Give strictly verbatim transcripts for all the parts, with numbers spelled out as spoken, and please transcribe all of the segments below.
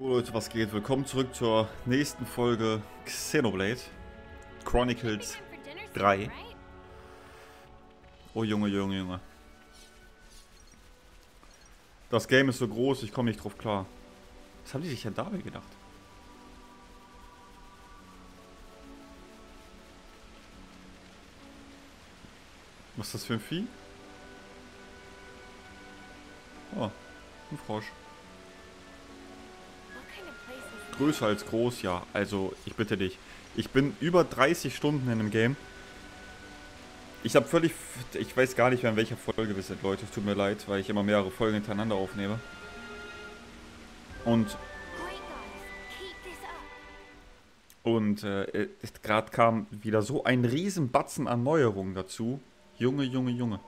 Jo Leute, was geht? Willkommen zurück zur nächsten Folge Xenoblade Chronicles drei. Oh Junge, Junge, Junge. Das Game ist so groß, ich komme nicht drauf klar. Was haben die sich denn dabei gedacht? Was ist das für ein Vieh? Oh, ein Frosch. Größer als groß, ja. Also, ich bitte dich. Ich bin über dreißig Stunden in dem Game. Ich habe völlig... Ich weiß gar nicht mehr, in welcher Folge wir sind, Leute. Es tut mir leid, weil ich immer mehrere Folgen hintereinander aufnehme. Und... Und äh, gerade kam wieder so ein riesen Batzen an Neuerungen dazu. Junge, Junge, Junge.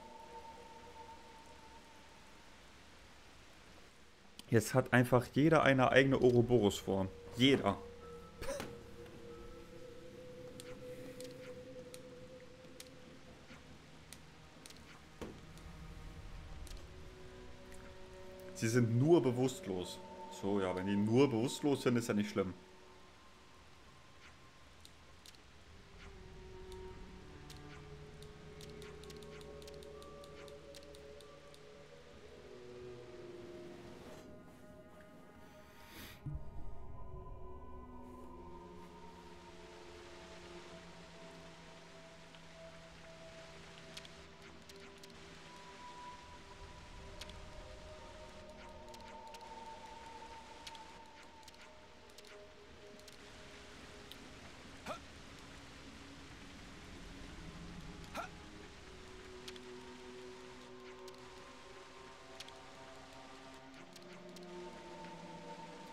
Jetzt hat einfach jeder eine eigene Ouroboros-Form. Jeder. Sie sind nur bewusstlos. So, ja, wenn die nur bewusstlos sind, ist ja nicht schlimm.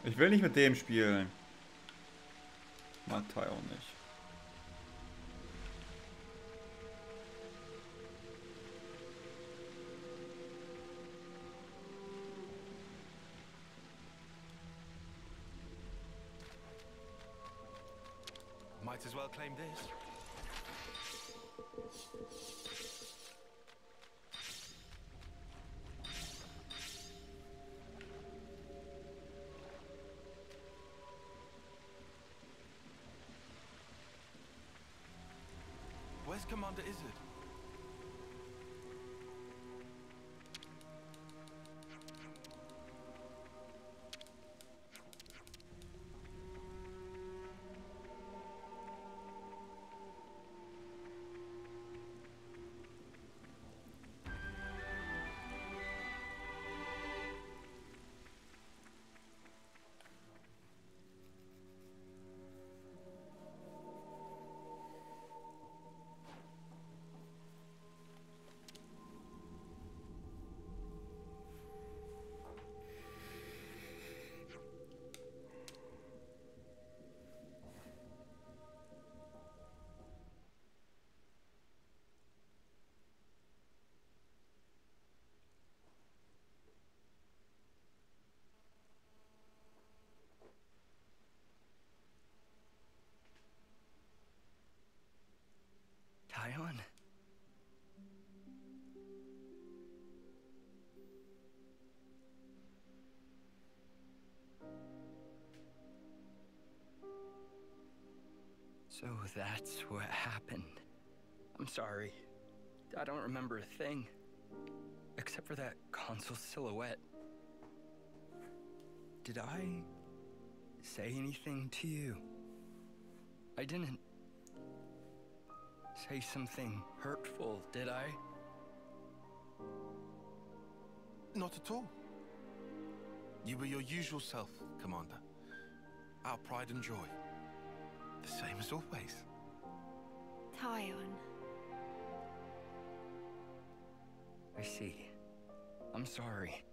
Ich will nicht mit dem spielen. Mattei auch nicht. Might as well claim this. Commander Izard. Tyrion. So that's what happened. I'm sorry. I don't remember a thing. Except for that console silhouette. Did I say anything to you? I didn't. Say something hurtful, did I? Not at all. You were your usual self, Commander. Our pride and joy. The same as always. Tyrion. I see. I'm sorry.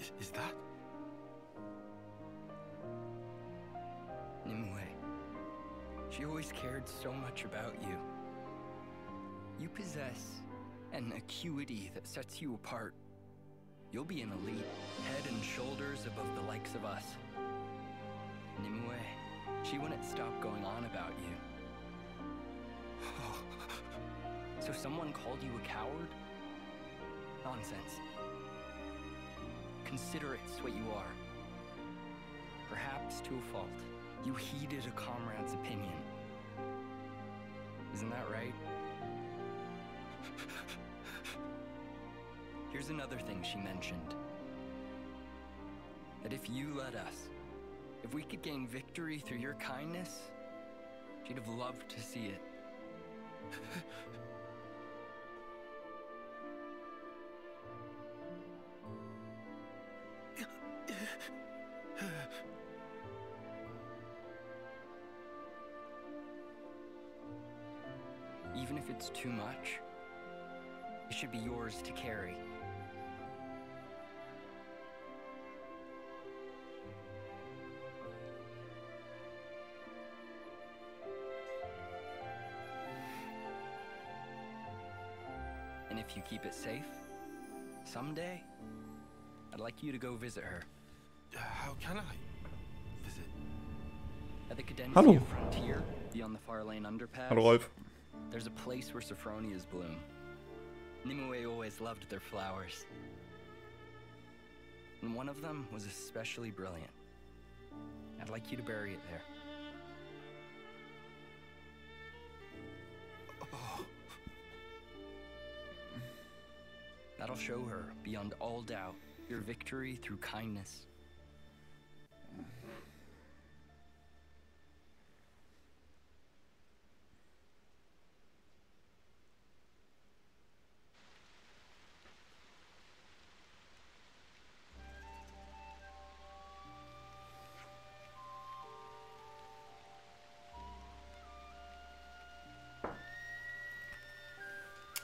Is, is that... Nimue. She always cared so much about you. You possess an acuity that sets you apart. You'll be an elite, head and shoulders above the likes of us. Nimue, she wouldn't stop going on about you. So someone called you a coward? nonsense. Considerate what you are. Perhaps to a fault, you heeded a comrade's opinion. Isn't that right? Here's another thing she mentioned. That if you let us, if we could gain victory through your kindness, she'd have loved to see it. Even if it's too much, it should be yours to carry. And if you keep it safe, someday, I'd like you to go visit her. How can I visit? At the Cadencia frontier, beyond the far lane underpass. Hallo Rolf. There's a place where Sophronias bloom. Nimue always loved their flowers. And one of them was especially brilliant. I'd like you to bury it there. Oh. That'll show her, beyond all doubt, your victory through kindness.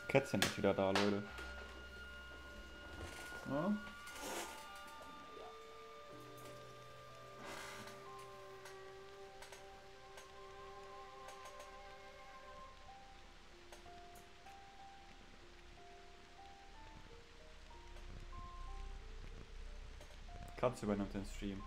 Kätzchen ist wieder da, Leute. Ja. Katze übernimmt den Stream.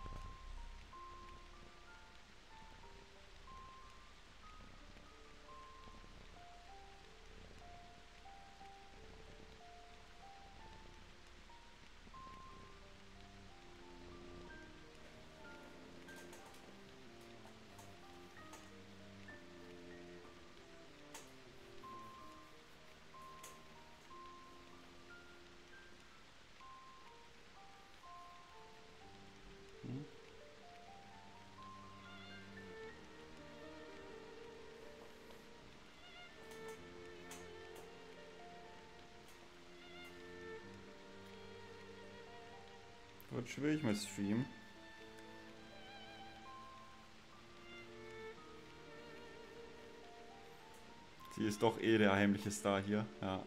Jetzt will ich mal streamen. Sie ist doch eh der heimliche Star hier, ja.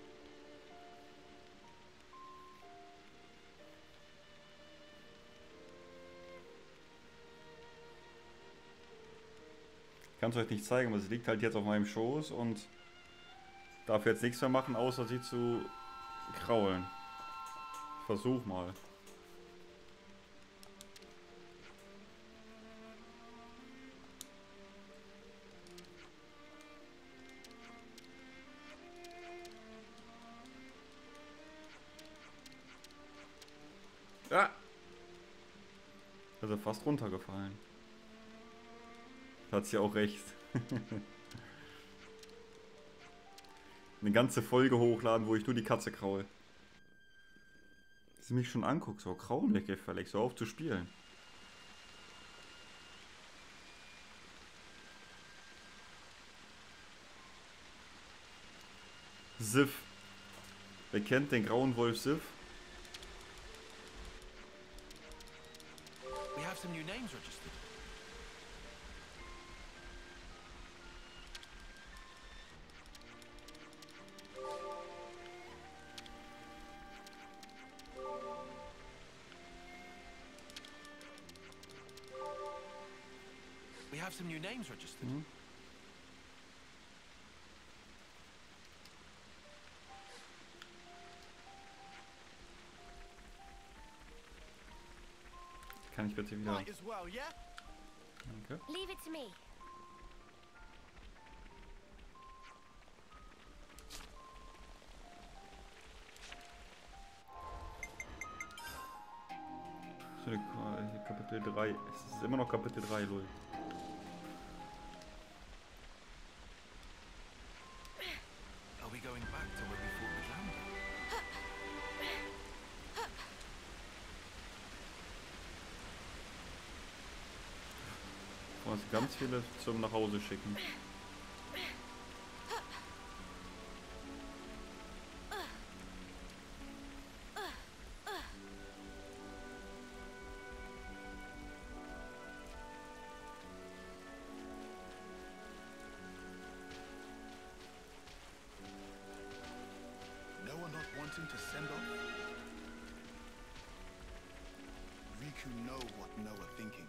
Ich kann es euch nicht zeigen, aber sie liegt halt jetzt auf meinem Schoß und darf jetzt nichts mehr machen, außer sie zu kraulen. Ich versuch mal. Also fast runtergefallen. Da hat sie auch recht. Eine ganze Folge hochladen, wo ich nur die Katze kraul. Dass sie mich schon anguckt, so kraulen weg, Felix, so auf zu spielen. Sif. Wer kennt den grauen Wolf Sif? Some new names registered. We have some new names registered. Mm-hmm. Kann ich bitte wieder. Danke. Leave it to me. Kapitel, Kapitel drei. Es ist immer noch Kapitel drei, Leute. Ganz viele zum nach Hause schicken. Noah not wanting to send off? Riku know what Noah thinking.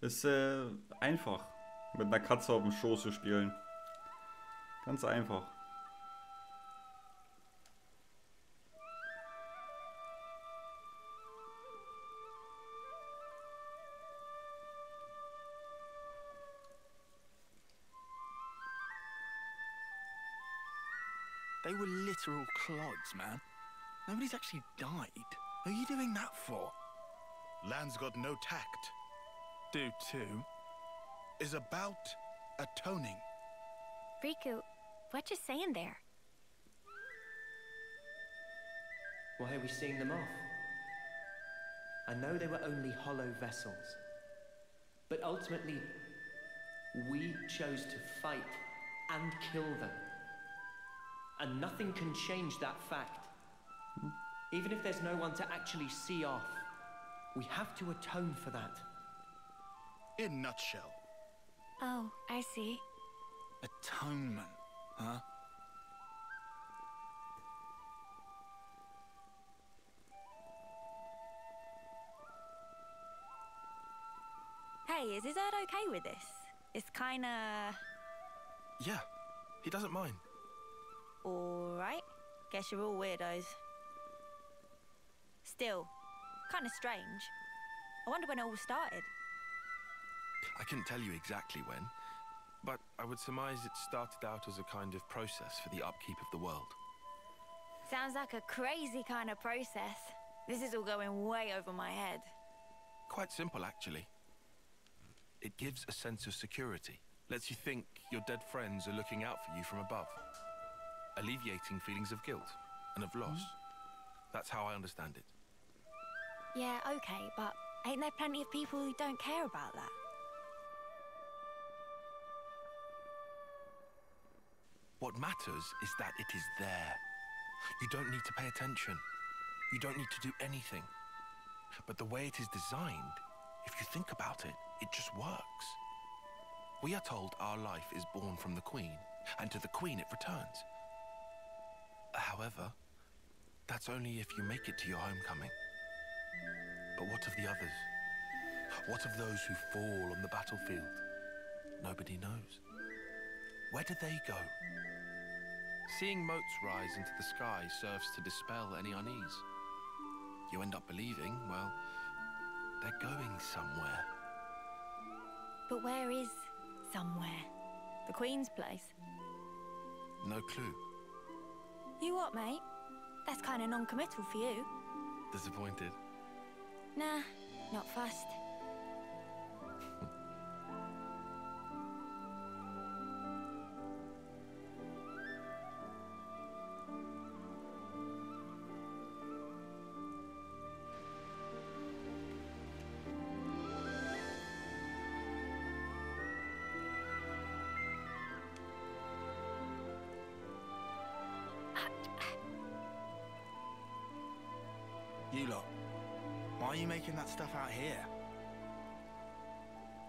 Ist äh, einfach, mit einer Katze auf dem Schoß zu spielen. Ganz einfach. They were literal clods, man. Nobody's actually died. Who are you doing that for? Lance got no tact. Do too. Is about atoning. Riku, what you saying there? Why are we seeing them off? I know they were only hollow vessels, but ultimately we chose to fight and kill them. And nothing can change that fact. Even if there's no one to actually see off, we have to atone for that. In a nutshell. Oh, I see. Atonement, huh? Hey, is Izard okay with this? It's kinda... Yeah, he doesn't mind. Alright, guess you're all weirdos. Still, kinda strange. I wonder when it all started. I couldn't tell you exactly when, but I would surmise it started out as a kind of process for the upkeep of the world. Sounds like a crazy kind of process. This is all going way over my head. Quite simple, actually. It gives a sense of security. Lets you think your dead friends are looking out for you from above. Alleviating feelings of guilt and of loss. Mm-hmm. That's how I understand it. Yeah, okay, but ain't there plenty of people who don't care about that? What matters is that it is there. You don't need to pay attention. You don't need to do anything. But the way it is designed, if you think about it, it just works. We are told our life is born from the Queen, and to the Queen it returns. However, that's only if you make it to your homecoming. But what of the others? What of those who fall on the battlefield? Nobody knows. Where do they go? Seeing motes rise into the sky serves to dispel any unease. You end up believing, well, they're going somewhere. But where is somewhere? The Queen's place? No clue. You what, mate? That's kind of non-committal for you. Disappointed? Nah, Not fast. You lot, why are you making that stuff out here?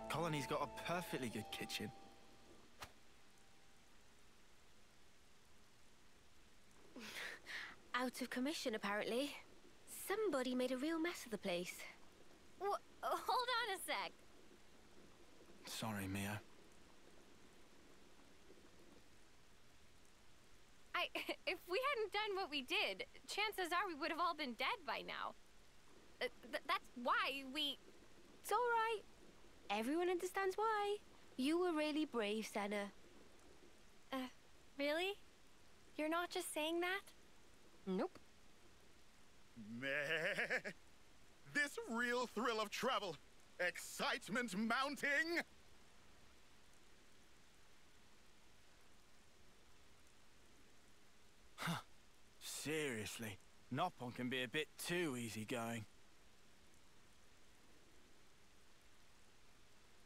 Colony's got a perfectly good kitchen. Out of commission, apparently. Somebody made a real mess of the place. What? Hold on a sec. Sorry, Mia. I, if we hadn't done what we did, chances are we would have all been dead by now. Uh, th that's why we... It's all right. Everyone understands why. You were really brave, Senna. Uh, really? You're not just saying that? Nope. Meh. This real thrill of travel. Excitement mounting. Seriously, Nopon can be a bit too easygoing.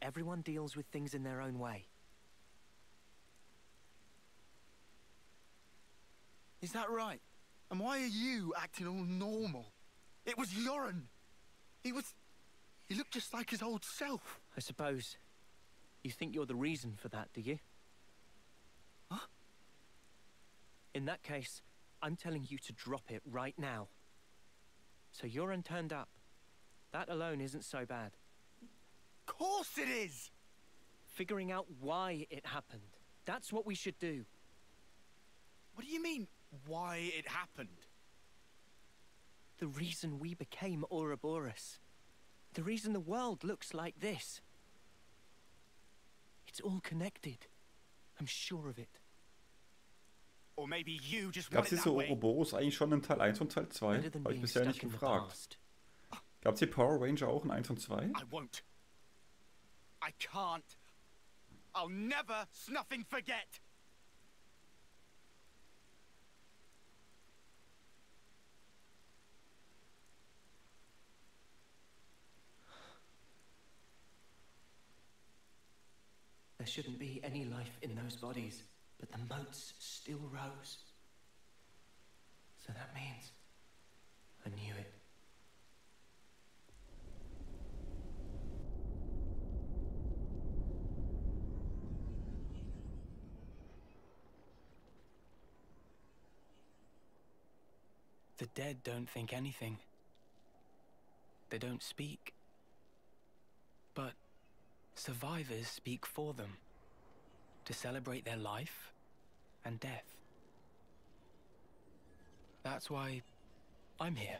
Everyone deals with things in their own way. Is that right? And why are you acting all normal? It was Yorin. He was... He looked just like his old self. I suppose. You think you're the reason for that, do you? Huh? In that case... I'm telling you to drop it right now. So Yorin turned up. That alone isn't so bad. Of course it is! Figuring out why it happened. That's what we should do. What do you mean, why it happened? The reason we became Ouroboros. The reason the world looks like this. It's all connected. I'm sure of it. Gab es diese Ouroboros eigentlich schon im Teil eins und Teil zwei? Habe ich bisher nicht gefragt. Gab es die Power Ranger auch in eins und zwei? There shouldn't be any life in those bodies. But the moats still rose. So that means I knew it. The dead don't think anything. They don't speak. But survivors speak for them. To celebrate their life and death. That's why I'm here.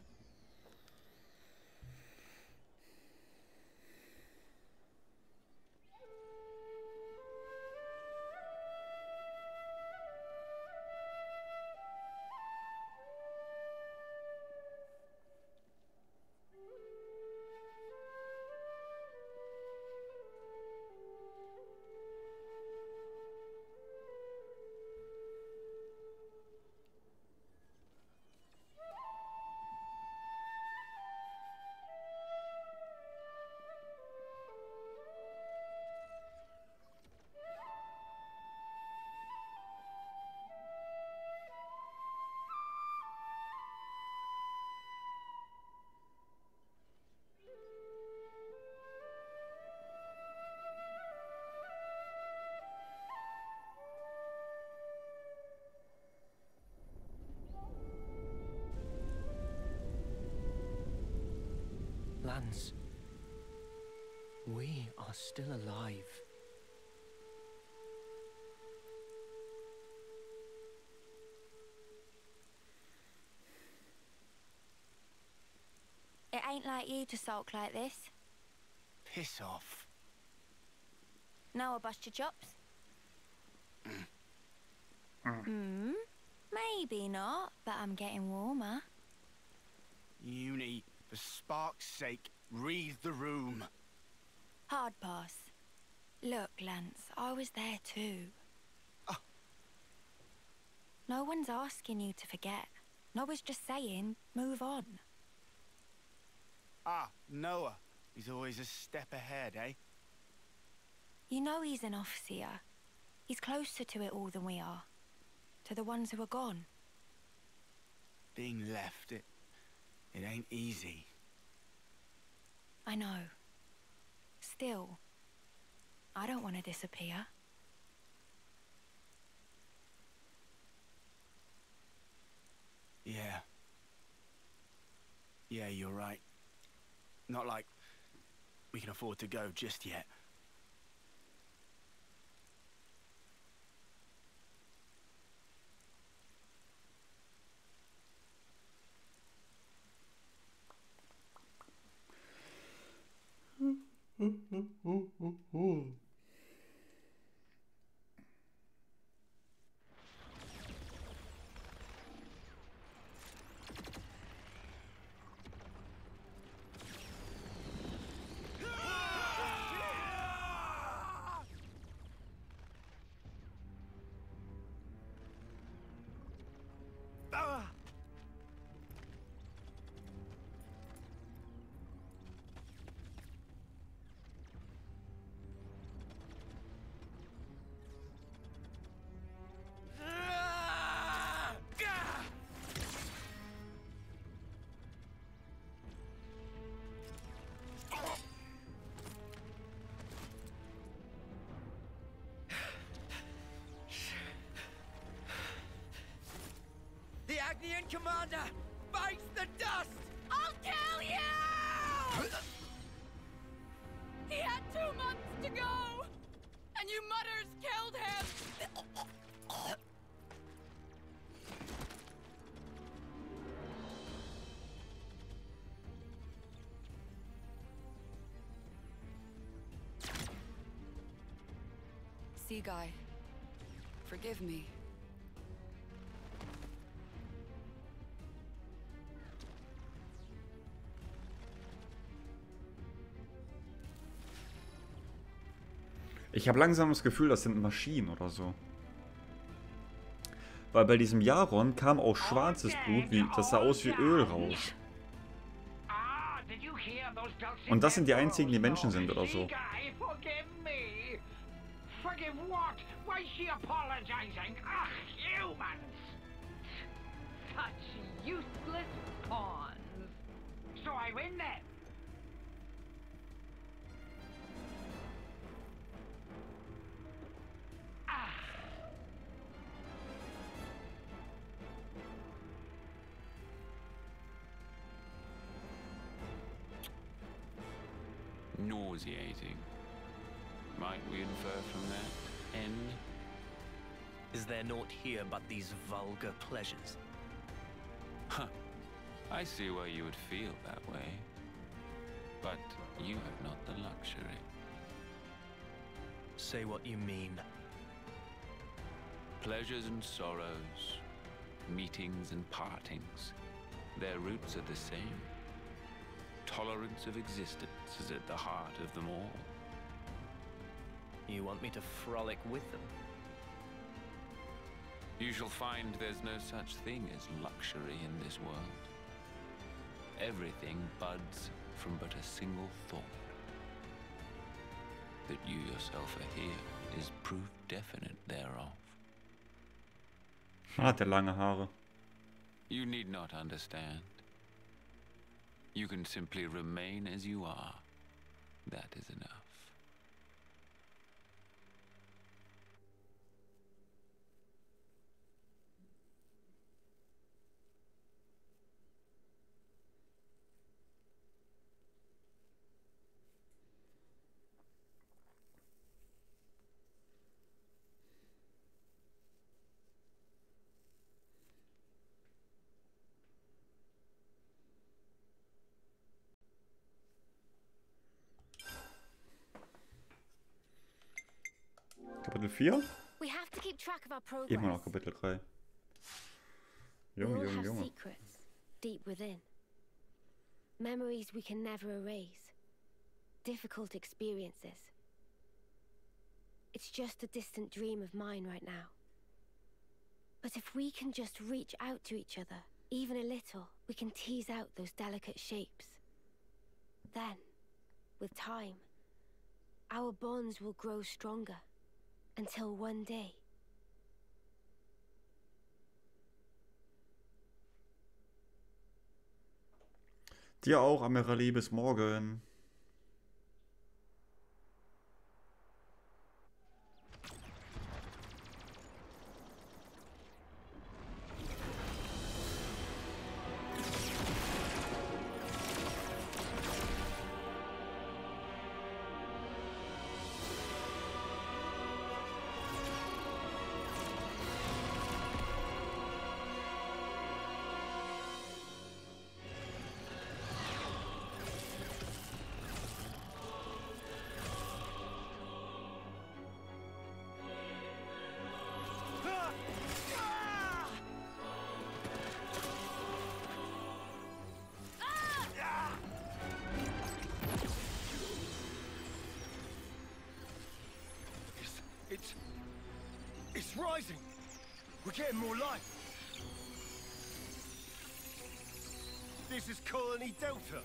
Lance, we are still alive. It ain't like you to sulk like this. Piss off. Now I bust your chops. Hmm, maybe not, but I'm getting warmer. You need For Spark's sake, read the room. Hard pass. Look, Lance, I was there too. Oh. No one's asking you to forget. Noah's just saying, move on. Ah, Noah. He's always a step ahead, eh? You know he's an overseer. He's closer to it all than we are. To the ones who are gone. Being left, it... it ain't easy. I know. Still, I don't want to disappear. Yeah. Yeah, you're right. Not like we can afford to go just yet. Agnian Commander bites the dust! I'll kill you! He had two months to go! And you mutters killed him! Sea Guy, forgive me. Ich habe langsam das Gefühl, das sind Maschinen oder so. Weil bei diesem Yaron kam auch schwarzes Blut, wie, das sah aus wie Öl raus. Und das sind die einzigen, die Menschen sind oder so. Nauseating. Might we infer from that? End? Is there naught here but these vulgar pleasures? Huh. I see why you would feel that way. But you have not the luxury. Say what you mean. Pleasures and sorrows. Meetings and partings. Their roots are the same. Tolerance of existence is at the heart of them all. You want me to frolic with them? You shall find there's no such thing as luxury in this world. Everything buds from but a single thought. That you yourself are here is proof definite thereof. Hat er lange Haare. You need not understand. You can simply remain as you are. That is enough. Kapitel vier? Immer noch Kapitel drei. Junge, Junge, Junge. Memories we can never erase. Difficult experiences. It's just a distant dream of mine right now. But if we can just reach out to each other, even a little, we can tease out those delicate shapes. Then, with time, our bonds will grow stronger, until one day... Dir auch, Ameralie, bis morgen. We're getting more life. This is Colony Delta.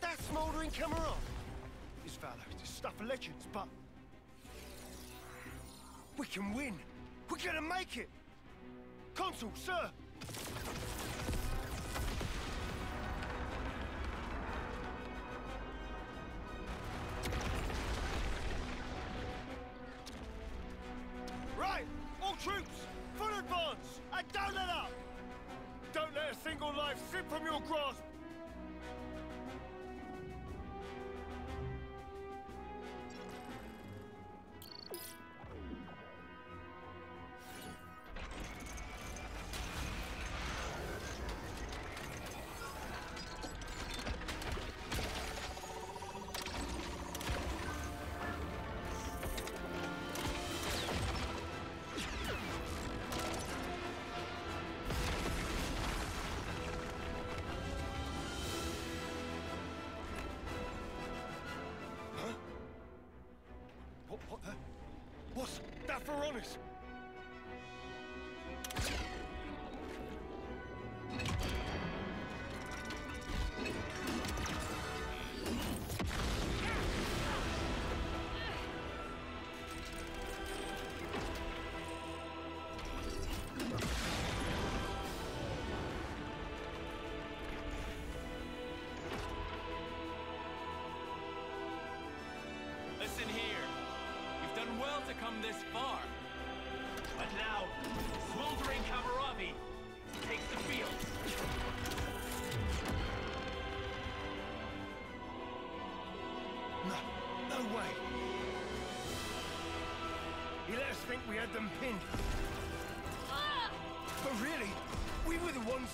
That smouldering Kamuravi. His valor is stuff of legends, but... we can win. We're gonna make it. Consul, sir. Troops, full advance, and don't let up! Don't let a single life slip from your grasp! Listen here, you've done well to come this far, but now, smoldering Kamuravi takes the field. No, no way. He let us think we had them pinned, ah! But really, we were the ones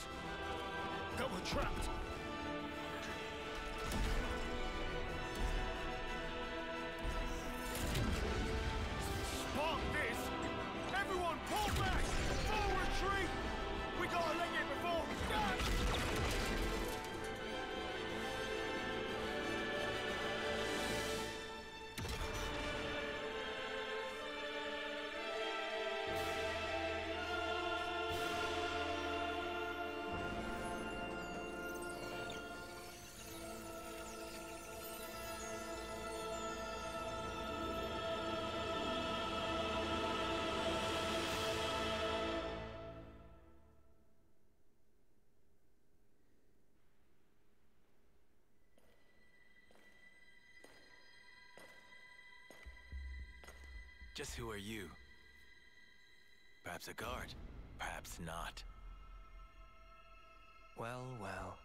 that were trapped. Just who are you? Perhaps a guard, perhaps not. Well, well.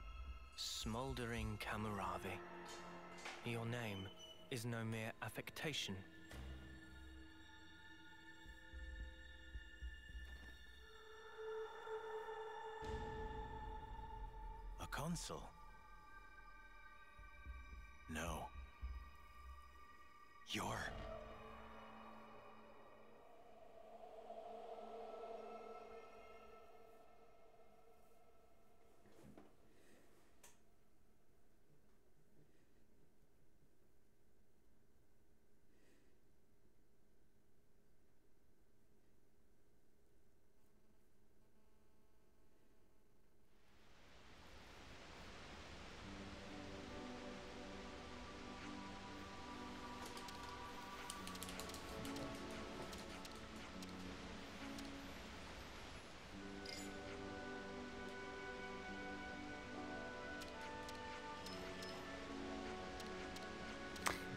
Smoldering Kamuravi. Your name is no mere affectation. A consul? No. You're...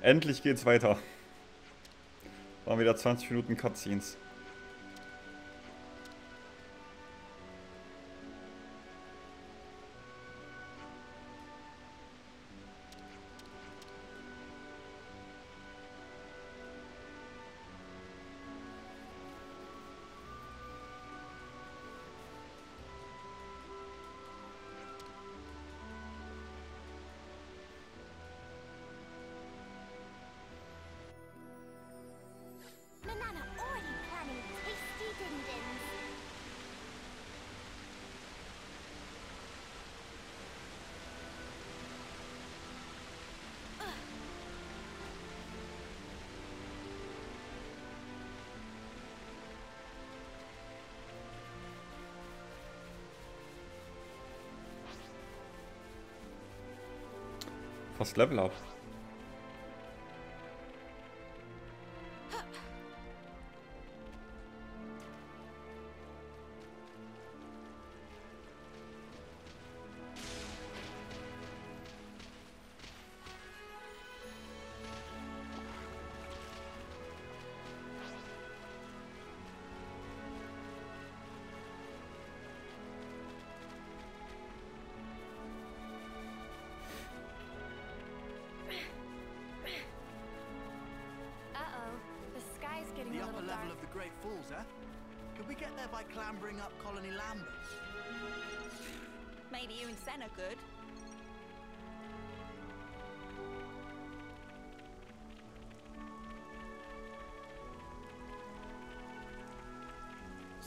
Endlich geht's weiter. Waren wieder zwanzig Minuten Cutscenes. Fast Level up.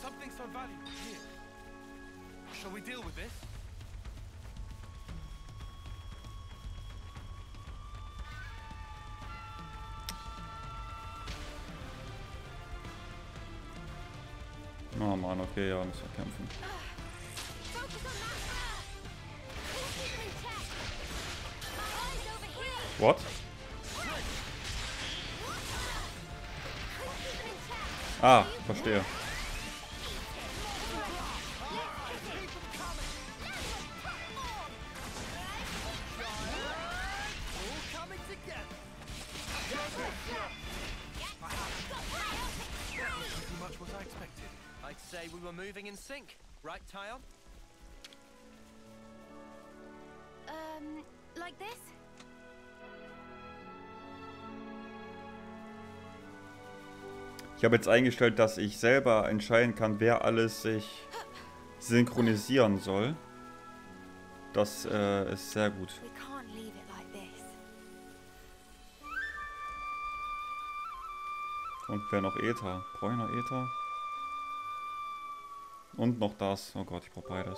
Something's of value here. Shall we deal with this? Oh Mann, okay, ja, muss er kämpfen. What? Ah, verstehe. Ich habe jetzt eingestellt, dass ich selber entscheiden kann, wer alles sich synchronisieren soll. Das äh, ist sehr gut. Und wer noch Ether? Bräuner Ether? Und noch das. Oh Gott, ich brauche beides.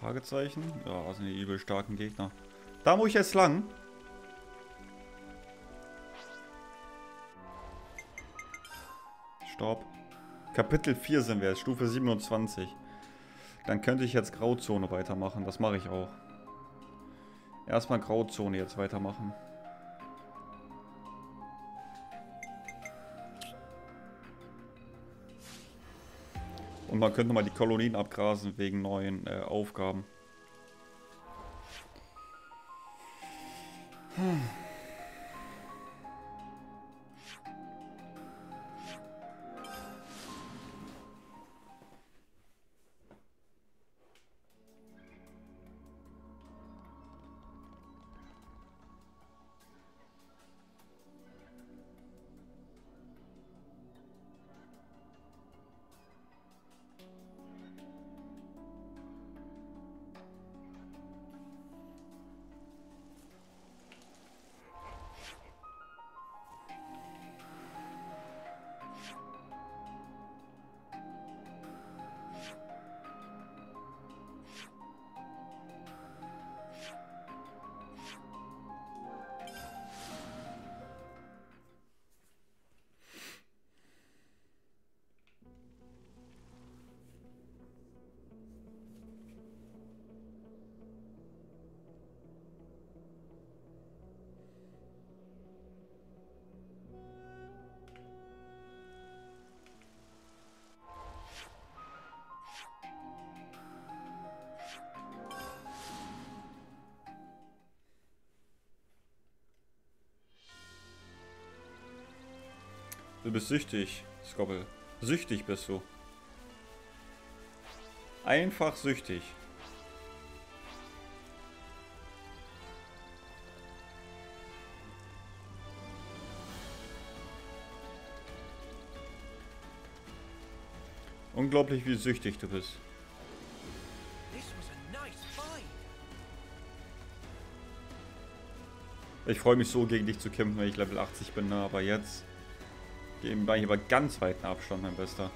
Fragezeichen. Ja, das sind die übel starken Gegner. Da muss ich jetzt lang. Stopp. Kapitel vier sind wir jetzt, Stufe siebenundzwanzig. Dann könnte ich jetzt Grauzone weitermachen. Das mache ich auch. Erstmal Grauzone jetzt weitermachen. Und man könnte mal die Kolonien abgrasen wegen neuen äh, Aufgaben. Hm. Du bist süchtig, Scobble. Süchtig bist du. Einfach süchtig. Unglaublich, wie süchtig du bist. Ich freue mich so, gegen dich zu kämpfen, wenn ich Level achtzig bin, ne? Aber jetzt gehen wir über ganz weiten Abstand, mein Bester.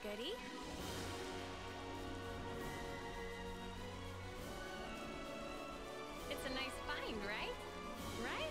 Goodie. It's a nice find, right? Right?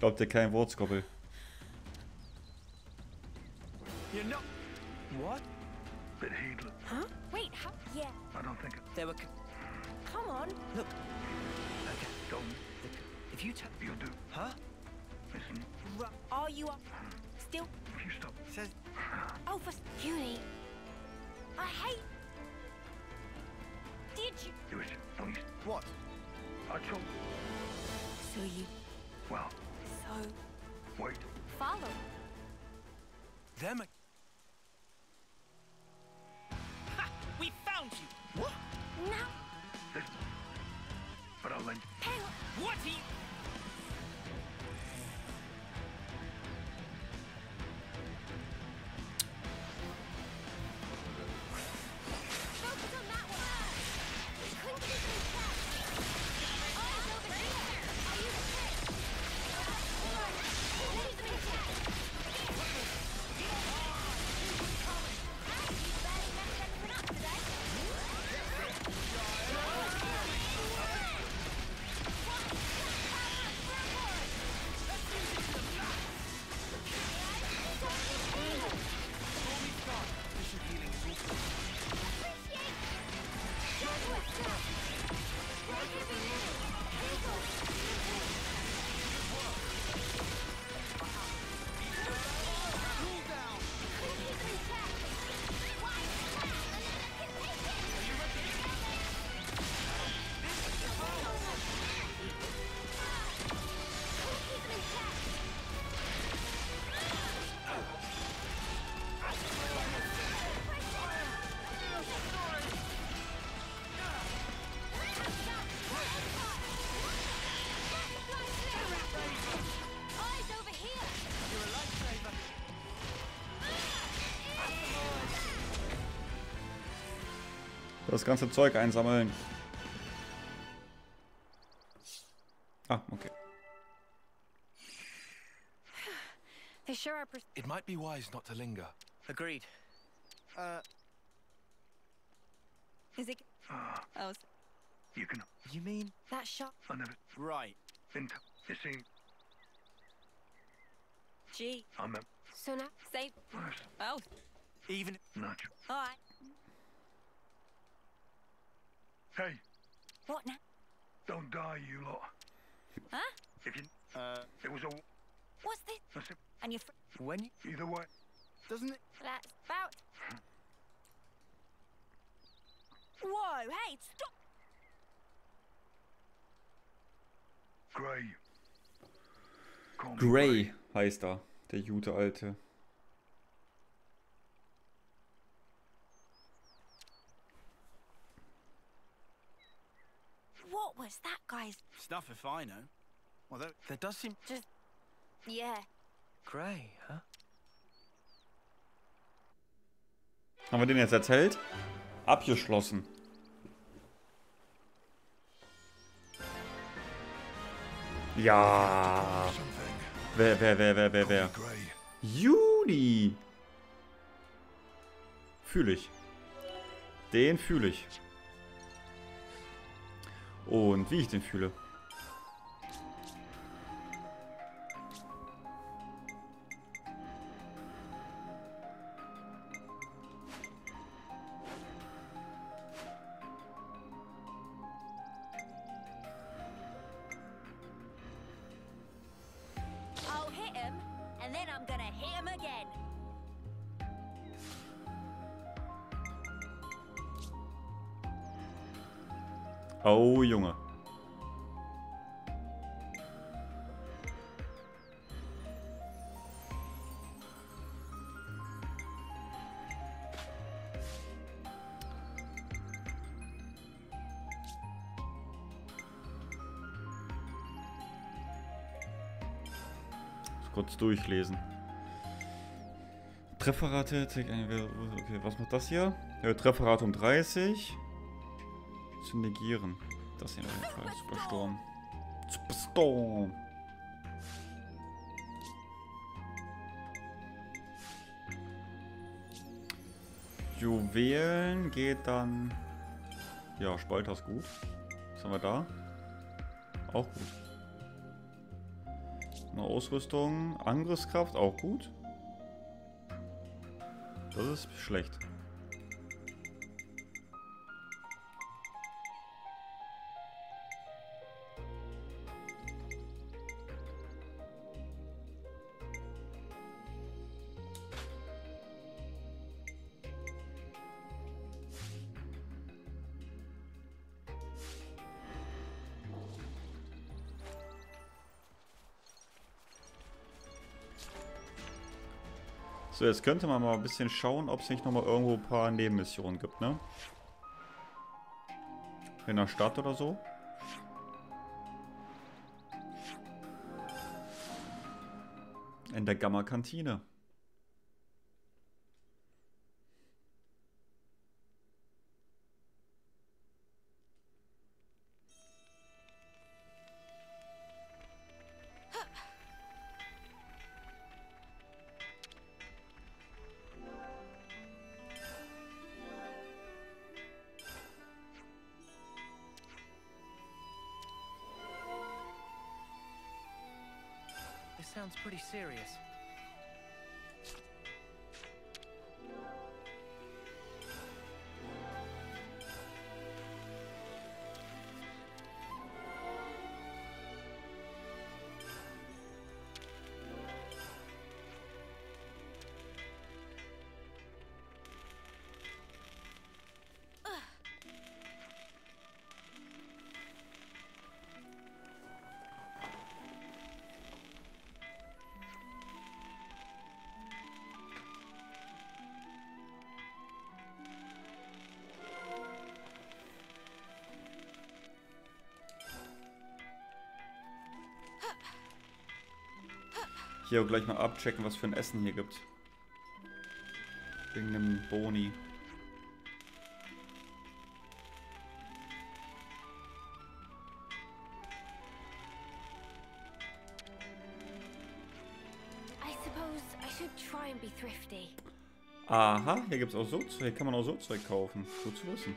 Glaubt ihr kein Wort, Scobble? You know what? Bit heedless. Huh? Wait, how? Yeah. I don't think it. There were. Come on. Look. Okay, don't. If you tell you do. Huh? Listen. Are you up? Still? If you stop. Says. Oh, for beauty. I hate. Did you? You was. What? I told. So you. Well. So, wait. Follow them. Ha! We found you. What? No. This, but I'll lend you. Hey, what are you? das ganze Zeug einsammeln. Ah, okay. They sure are. It might be wise not to linger. Agreed. Uh. Is it? Oh. You can. You mean that shot? I never. Right. Into. You see. Gee. I'm. So now save. Oh. Even. Not. All right. Hey. What now? Don't die, you lot. Huh? If you. Uh. It was all. What's this? That's it. And your fr- when you either way, doesn't it? That's about. Whoa! Hey, stop! Gray. Gray heißt er, der gute Alte. What was that guy's stuff? If I know, well, that, that does seem just. Yeah. Gray, huh? Haben wir den jetzt erzählt? Abgeschlossen. Ja. Wer, wer, wer, wer, wer, wer? Juli. Fühle ich. Den fühle ich. Und wie ich den fühle. Oh, Junge. Kurz durchlesen. Trefferrate. Okay, was macht das hier? Ja, Trefferrate um dreißig. Zu negieren. Das hier auf jeden Fall. Superstorm. Superstorm. Juwelen geht dann. Ja, Spalter ist gut. Was haben wir da? Auch gut. Eine Ausrüstung. Angriffskraft auch gut. Das ist schlecht. So, jetzt könnte man mal ein bisschen schauen, ob es nicht nochmal irgendwo ein paar Nebenmissionen gibt, ne? In der Stadt oder so. In der Gamma-Kantine. Sounds pretty serious. Hier gleich mal abchecken, was für ein Essen hier gibt. Wegen dem Boni. Aha, hier gibt es auch so Zeug. Hier kann man auch so Zeug kaufen. Gut zu wissen.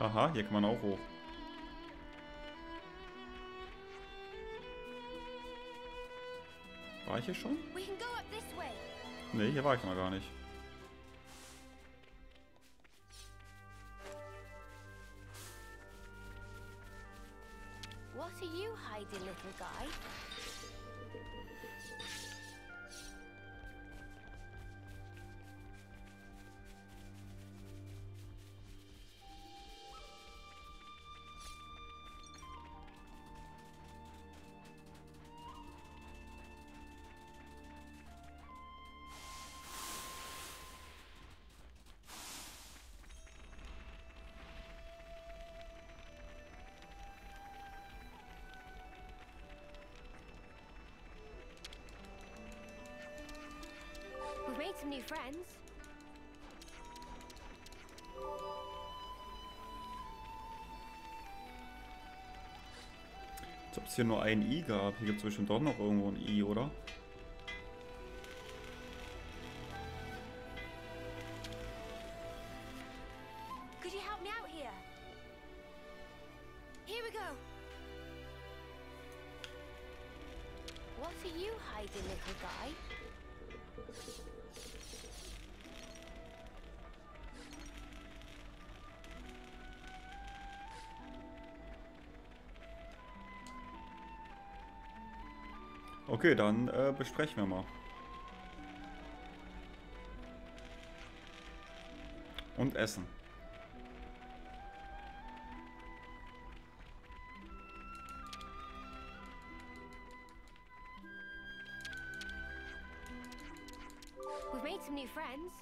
Aha, hier kann man auch hoch. War ich hier schon? Nee, hier war ich noch gar nicht. Some new friends. Als ob es hier nur ein I gab. Hier gibt es bestimmt doch noch irgendwo ein I, oder? Could you help me out here? Here we go. What are you hiding, little guy? Okay, dann äh, besprechen wir mal. Und essen. We've made some new friends.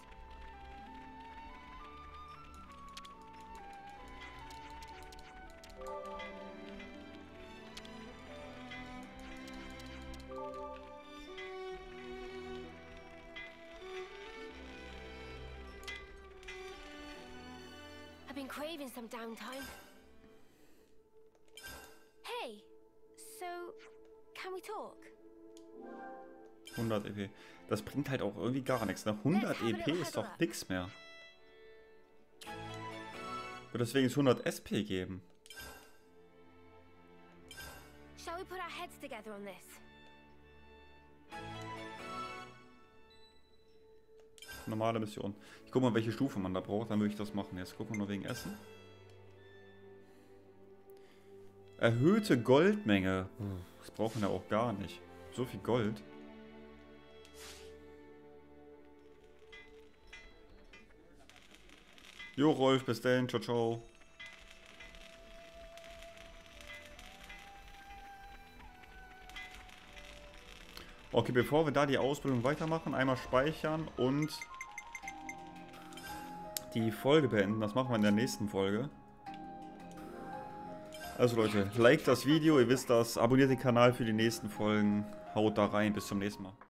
Craving some downtime. Hey, so can we talk? hundert E P. Das bringt halt auch irgendwie gar nichts. Nach hundert E P ist doch nichts mehr. Wird deswegen hundert S P geben. Shall we put our heads together on this? Normale Mission. Ich guck mal, welche Stufe man da braucht, dann würde ich das machen. Jetzt gucken wir nur wegen Essen. Erhöhte Goldmenge. Das brauchen wir auch gar nicht. So viel Gold. Jo, Rolf, bis dann. Ciao, ciao. Okay, bevor wir da die Ausbildung weitermachen, einmal speichern und die Folge beenden. Das machen wir in der nächsten Folge. Also Leute, liked das Video, ihr wisst das, abonniert den Kanal für die nächsten Folgen, haut da rein, bis zum nächsten Mal.